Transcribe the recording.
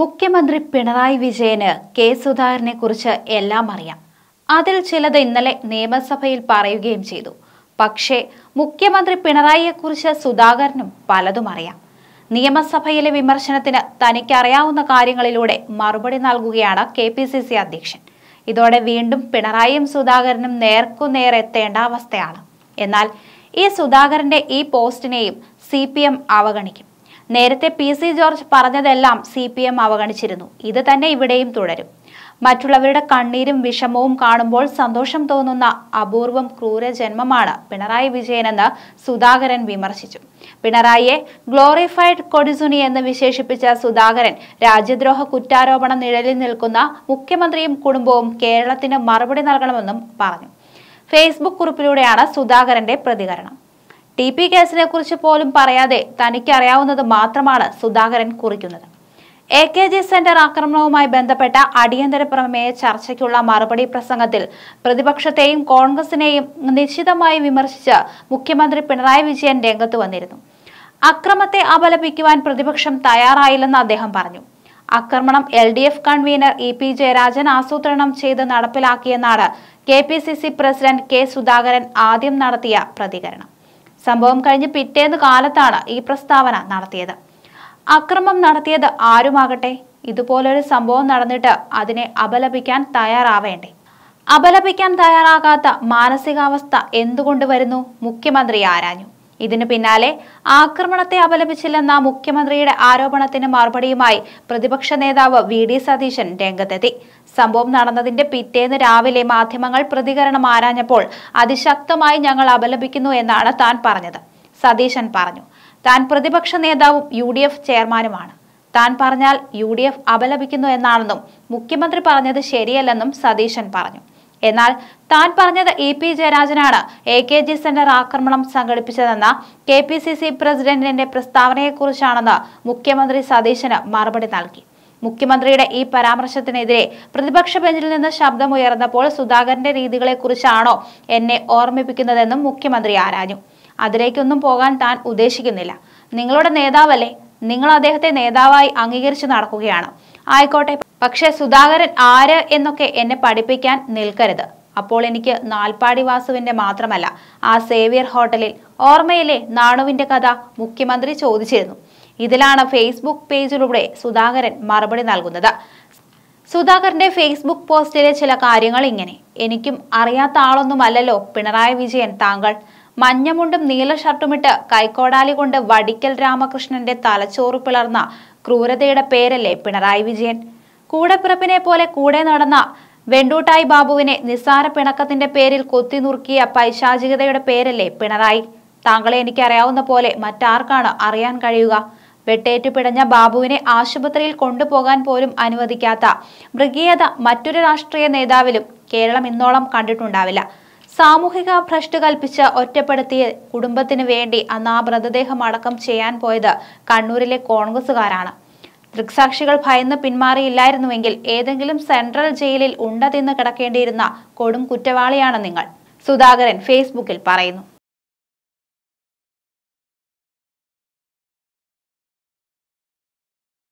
മുഖ്യമന്ത്രി പിണറായി വിജയന് കെ സുധാകരനെ കുറിച്ച് എല്ലാം അറിയാം. അതിൽ ചിലത് ഇന്നലെ നിയമസഭയിൽ പറയുകയും ചെയ്തു. പക്ഷേ മുഖ്യമന്ത്രി പിണറായിയെക്കുറിച്ച് സുധാകരനും പലതും അറിയാം. നിയമസഭയിലെ വിമർശനത്തിന് തനിക്കറിയാവുന്ന കാര്യങ്ങളിലൂടെ മറുപടി നൽകുകയാണ് കെപിസിസി അധ്യക്ഷൻ. ഇതോടെ വീണ്ടും പിണറായിയും സുധാകരനും നേർക്കുനേരെത്തേണ്ട അവസ്ഥയാണ്. എന്നാൽ ഈ സുധാകരന്റെ ഈ പോസ്റ്റിനെയും സിപിഎം അവഗണിക്കും. നേരത്തെ PC ജോർജ് പറഞ്ഞതെല്ലാം CPM അവഗണിച്ചിരുന്നു. ഇത് തന്നെ ഇവിടെയും തുടരും. മറ്റുള്ളവരുടെ കണ്ണീരും വിഷമവും കാണുമ്പോൾ സന്തോഷം തോന്നുന്ന അപൂർവം ക്രൂരജന്മമാണ് പിണറായി വിജയനെന്ന് സുധാകരൻ വിമർശിച്ചു. പിണറായിയെ ഗ്ലോറിഫൈഡ് കൊടിസുനി എന്ന് വിശേഷിപ്പിച്ച സുധാകരൻ രാജ്യദ്രോഹ കുറ്റാരോപണ നിഴലിൽ നിൽക്കുന്ന മുഖ്യമന്ത്രിയും കുടുംബവും കേരളത്തിന് മറുപടി നൽകണമെന്നും പറഞ്ഞു. ഫേസ്ബുക്ക് കുറിപ്പിലൂടെയാണ് സുധാകരന്റെ പ്രതികരണം. TP കേസിനെ കുറിച്ച് പോലും പറയാതെ തനിക്കറിയാവുന്നത് മാത്രമാണ് സുധാകരൻ കുറിക്കുന്നത്. AKG സെന്റർ ആക്രമണവുമായി ബന്ധപ്പെട്ട അടിയന്തര പ്രമേയ ചർച്ചയ്ക്കുള്ള മറുപടി പ്രസംഗത്തിൽ പ്രതിപക്ഷത്തെയും കോൺഗ്രസിനെയും നിശ്ചിതമായി വിമർശിച്ച് മുഖ്യമന്ത്രി പിണറായി വിജയൻ രംഗത്ത് വന്നിരുന്നു. അക്രമത്തെ അപലപിക്കുവാൻ പ്രതിപക്ഷം തയ്യാറായില്ലെന്ന് അദ്ദേഹം പറഞ്ഞു. ആക്രമണം LDF കൺവീനർ EP ജയരാജൻ ആസൂത്രണം ചെയ്ത് നടപ്പിലാക്കിയെന്നാണ് KPCC പ്രസിഡന്റ് K സുധാകരൻ ആദ്യം നടത്തിയ പ്രതികരണം. സംഭവം കഴിഞ്ഞ് പിറ്റേന്ന് കാലത്താണ് ഈ പ്രസ്താവന നടത്തിയത്. അക്രമം നടത്തിയത് ആരുമാകട്ടെ, ഇതുപോലൊരു സംഭവം നടന്നിട്ട് അതിനെ അപലപിക്കാൻ തയ്യാറാവേണ്ടേ? അപലപിക്കാൻ തയ്യാറാകാത്ത മാനസികാവസ്ഥ എന്തുകൊണ്ട് വരുന്നു? മുഖ്യമന്ത്രി ആരാഞ്ഞു. ഇതിനു പിന്നാലെ ആക്രമണത്തെ അപലപിച്ചില്ലെന്ന മുഖ്യമന്ത്രിയുടെ ആരോപണത്തിന് മറുപടിയുമായി പ്രതിപക്ഷ നേതാവ് VD സതീശൻ രംഗത്തെത്തി. സംഭവം നടന്നതിന്റെ പിറ്റേന്ന് രാവിലെ മാധ്യമങ്ങൾ പ്രതികരണം ആരാഞ്ഞപ്പോൾ അതിശക്തമായി ഞങ്ങൾ അപലപിക്കുന്നു എന്നാണ് താൻ പറഞ്ഞത്. സതീശൻ പറഞ്ഞു, താൻ പ്രതിപക്ഷ നേതാവും UDF ചെയർമാനുമാണ്. താൻ പറഞ്ഞാൽ UDF അപലപിക്കുന്നു എന്നാണെന്നും മുഖ്യമന്ത്രി പറഞ്ഞത് ശരിയല്ലെന്നും സതീശൻ പറഞ്ഞു. എന്നാൽ താൻ പറഞ്ഞത് EP ജയരാജനാണ് AKG സെന്റർ ആക്രമണം സംഘടിപ്പിച്ചതെന്ന KPCC പ്രസിഡന്റിന്റെ പ്രസ്താവനയെക്കുറിച്ചാണെന്ന് മുഖ്യമന്ത്രി സതീശന് മറുപടി നൽകി. മുഖ്യമന്ത്രിയുടെ ഈ പരാമർശത്തിനെതിരെ പ്രതിപക്ഷ ബെഞ്ചിൽ നിന്ന് ശബ്ദമുയർന്നപ്പോൾ സുധാകരന്റെ രീതികളെക്കുറിച്ചാണോ എന്നെ ഓർമ്മിപ്പിക്കുന്നതെന്നും മുഖ്യമന്ത്രി ആരാഞ്ഞു. അതിലേക്കൊന്നും പോകാൻ താൻ ഉദ്ദേശിക്കുന്നില്ല. നിങ്ങളുടെ നേതാവല്ലേ, നിങ്ങൾ അദ്ദേഹത്തെ നേതാവായി അംഗീകരിച്ചു നടക്കുകയാണ്. ആയിക്കോട്ടെ, പക്ഷേ സുധാകരൻ ആര് എന്നൊക്കെ എന്നെ പഠിപ്പിക്കാൻ നിൽക്കരുത്. അപ്പോൾ എനിക്ക് നാൽപ്പാടി വാസുവിന്റെ മാത്രമല്ല, ആ സേവിയർ ഹോട്ടലിൽ ഓർമ്മയിലെ നാണുവിന്റെ കഥ മുഖ്യമന്ത്രി ചോദിച്ചിരുന്നു. ഇതിലാണ് ഫേസ്ബുക്ക് പേജിലൂടെ സുധാകരൻ മറുപടി നൽകുന്നത്. സുധാകരന്റെ ഫേസ്ബുക്ക് പോസ്റ്റിലെ ചില കാര്യങ്ങൾ ഇങ്ങനെ: എനിക്കും അറിയാത്ത ആളൊന്നുമല്ലല്ലോ പിണറായി വിജയൻ താങ്കൾ. മഞ്ഞമുണ്ടും നീല ഷർട്ടുമിട്ട് കൈക്കോടാലി കൊണ്ട് വടിക്കൽ രാമകൃഷ്ണന്റെ തലച്ചോറ് പിളർന്ന ക്രൂരതയുടെ പേരല്ലേ പിണറായി വിജയൻ. കൂടെപ്പിറപ്പിനെ പോലെ കൂടെ നടന്ന വെണ്ടൂട്ടായി ബാബുവിനെ നിസ്സാര പിണക്കത്തിന്റെ പേരിൽ കൊത്തിനുറുക്കിയ പൈശാചികതയുടെ പേരല്ലേ പിണറായി. താങ്കളെ എനിക്കറിയാവുന്ന പോലെ മറ്റാർക്കാണ് അറിയാൻ കഴിയുക? വെട്ടേറ്റു പിടഞ്ഞ ബാബുവിനെ ആശുപത്രിയിൽ കൊണ്ടുപോകാൻ പോലും അനുവദിക്കാത്ത മൃഗീയത മറ്റൊരു രാഷ്ട്രീയ നേതാവിലും കേരളം ഇന്നോളം കണ്ടിട്ടുണ്ടാവില്ല. സാമൂഹിക ഭ്രഷ്ട് കൽപ്പിച്ച് ഒറ്റപ്പെടുത്തിയ കുടുംബത്തിന് വേണ്ടി അന്ന് ആ മൃതദേഹം അടക്കം ചെയ്യാൻ പോയത് കണ്ണൂരിലെ കോൺഗ്രസുകാരാണ്. ദൃക്സാക്ഷികൾ ഭയന്ന് പിന്മാറിയില്ലായിരുന്നുവെങ്കിൽ ഏതെങ്കിലും സെൻട്രൽ ജയിലിൽ ഉണ്ട തിന്ന് കിടക്കേണ്ടിയിരുന്ന കൊടും കുറ്റവാളിയാണ് നിങ്ങൾ, സുധാകരൻ ഫേസ്ബുക്കിൽ പറയുന്നു.